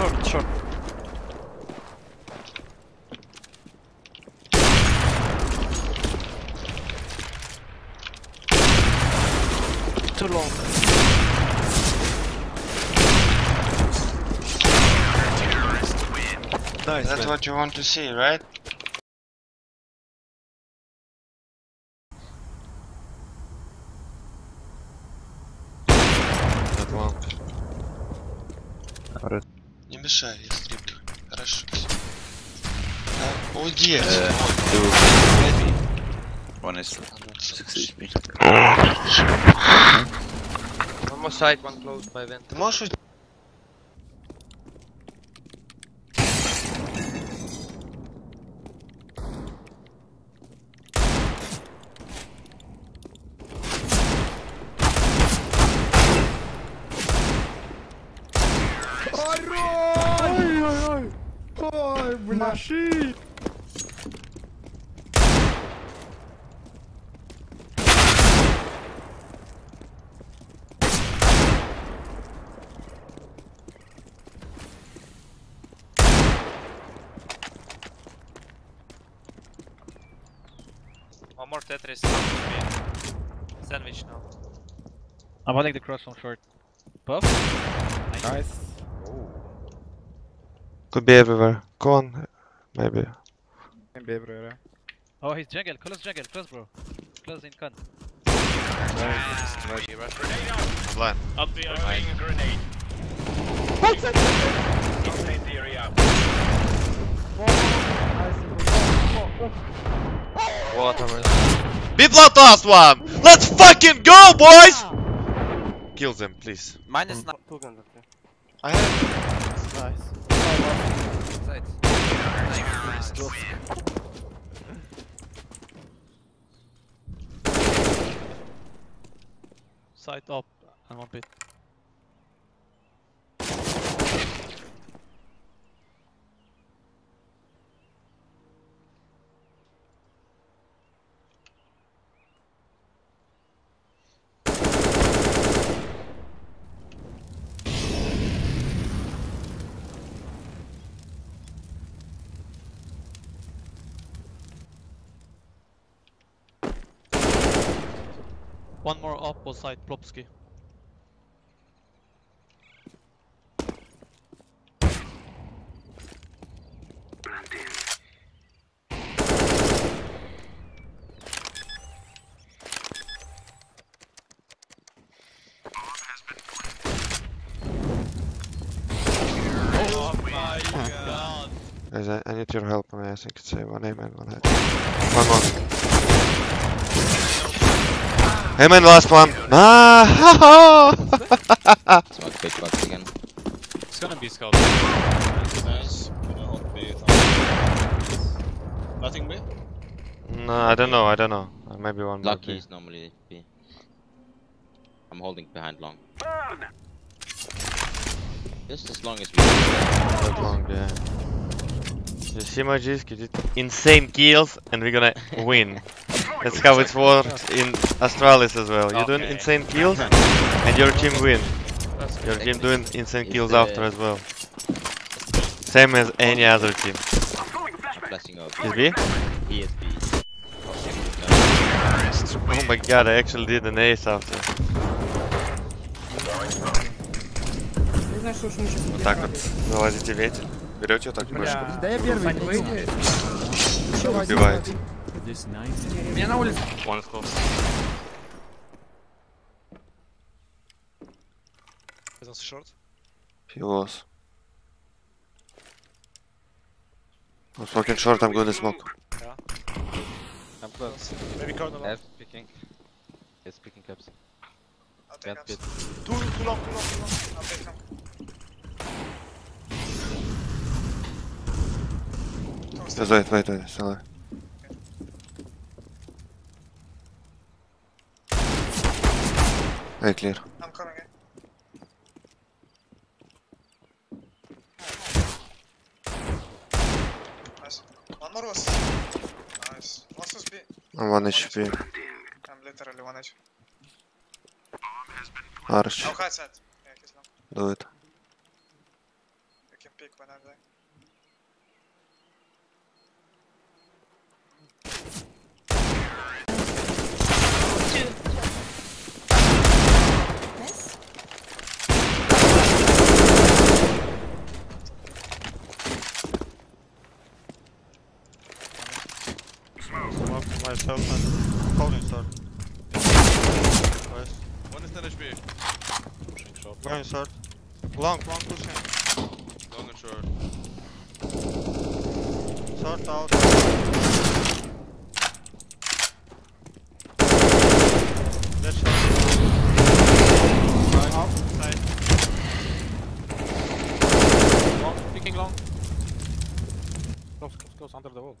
Short. Too long. Nice. That's what you want to see, right? Не мешай, я скриплю. Хорошо. Oh yes. Heavy. One is one more side, one close by vent. Ты можешь уйти? Machine! One more Tetris. Sandwich now. I'm running the cross on short. Buff? Nice. Could be everywhere. Go on. Maybe. Can be everywhere. Oh, he's jungle, close bro. Close in con. Nice. Blind. Up the owning a grenade. What's that? Inside the area. What? Be blocked last one! Let's fucking go, boys! Kill them, please. Mine is not. I have. Nice. Sight up and one bit. One more up on side, Plopsky. Oh my god! Guys, I need your help, I think it's one aim and one head. One more. Hey man, last one. Ah, ha. It's gonna be scout. Nice. Nothing B? No, I don't know. Maybe one. Lucky is normally B. I'm holding behind long. Just as long as we can. Long, yeah. You see my G's, did insane kills and we're gonna win. That's how it works in Astralis as well. You doing insane kills and your team win. Your team doing insane kills after as well. Same as any other team. Is B? He is B. Oh my god, I actually did an ace after. Вот так вот. Залазите ветер. Берете вот так больше. Да я первый. Убиваете. Меня на улице. One close. That's short. He was. I'm fucking short. I'm going to smoke. Yeah. I'm close. Maybe Cardinal. F picking. Yes, picking caps. Can't get. Too long. Okay, come. Wait. Sorry. Hey, clear. I'm coming in. Nice. One more was. Nice. Last was B. I'm one HP. I'm literally one HP. Arch. No, high side. Yeah, he's long. Do it. You can मारा गया। Myself and holding shot. Nice. One is 10 HP. Pushing short. Going short. Long pushing. Long and short. Short out. Let's shot. Right. Out. Side. Long. Picking long. Close under the wall.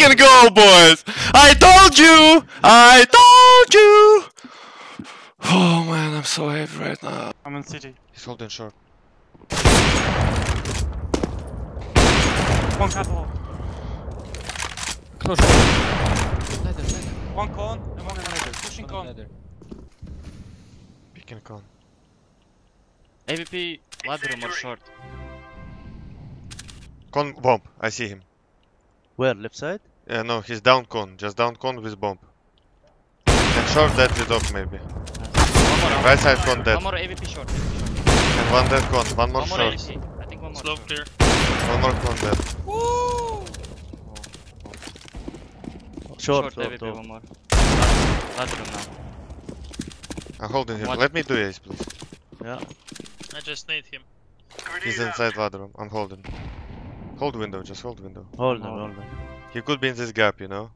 Fucking go, boys! I told you! I told you! Oh man, I'm so happy right now. I'm in city. He's holding short. One cut wall. Close. Leather. One con and one another. Pushing con. Leather. Picking con. AVP ladder or short. Con bomb. I see him. Where? Left side? Yeah, no, he's down con. Just down con with bomb. And short dead with dog maybe. Right side con dead. One more AVP short. And one dead con. One more short. I think one more. Slope clear. One more con dead. Woo! Short AVP one more. Ladder now. I'm holding him. Let me do ace, please. Yeah. I just need him. He's inside ladder room. I'm holding. Hold window, just hold window. Hold him. He could be in this gap, you know?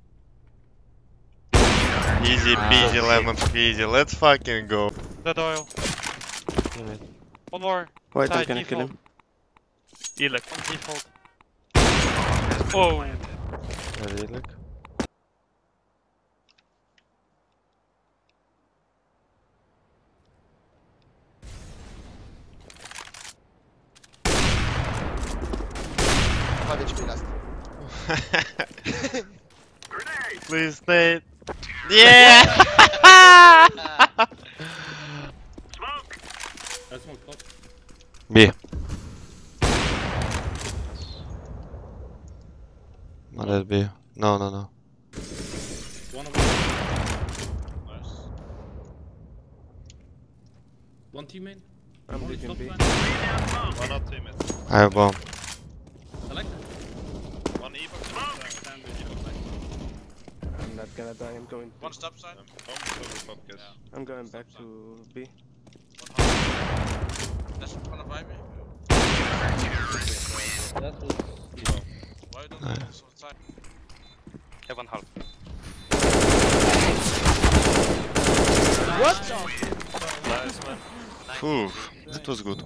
Easy peasy, lemon peasy, let's fucking go. Dead oil. Damn it. One more. Wait, I'm gonna kill him. Elec. On default. Oh man. Elec. Please stay. Yeah. Smoke. I smoked up. B. Not at B. No. One of them. Nice. One teammate. I'm leaving B. One up teammate. I have bomb. I like that. I'm not gonna die, I'm going. One stop sign? Yeah. I'm going back to B. That's one of me. That was. Why don't you go outside? Yeah, 1/2. What? Nice man. Phew, that was good.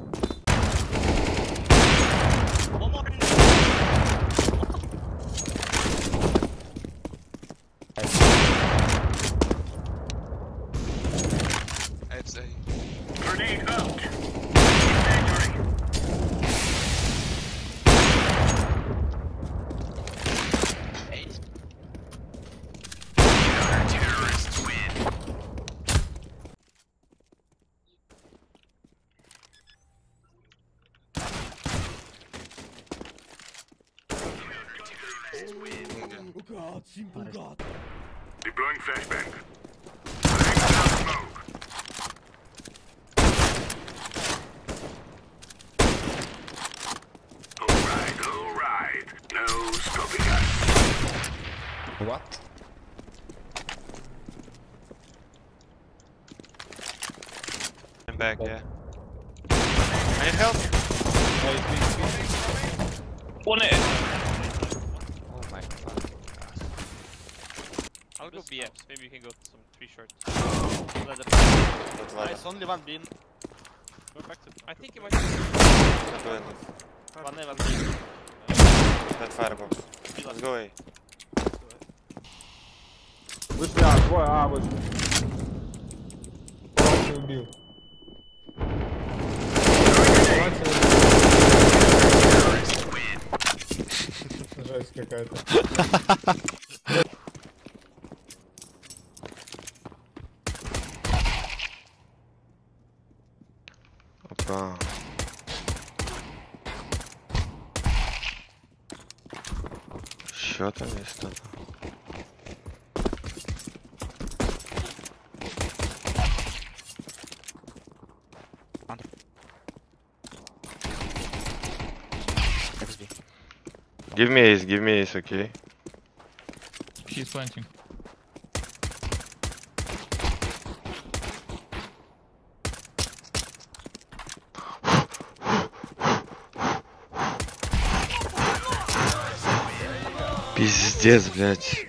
Oh god. Deploying flashbang. Smoke. Alright. No stopping us. What? I'm back, yeah. I need help. One hit. I'll go BFs, maybe you can go some 3 shorts. Nice, only one bin. Go back to. I think it might be. One A, one B. That fireball. Let's go A. Which guy? What I was. One B. Жесть какая-то. Чё там есть что-то? Give me ace, okay? She's planting. Пиздец, блядь.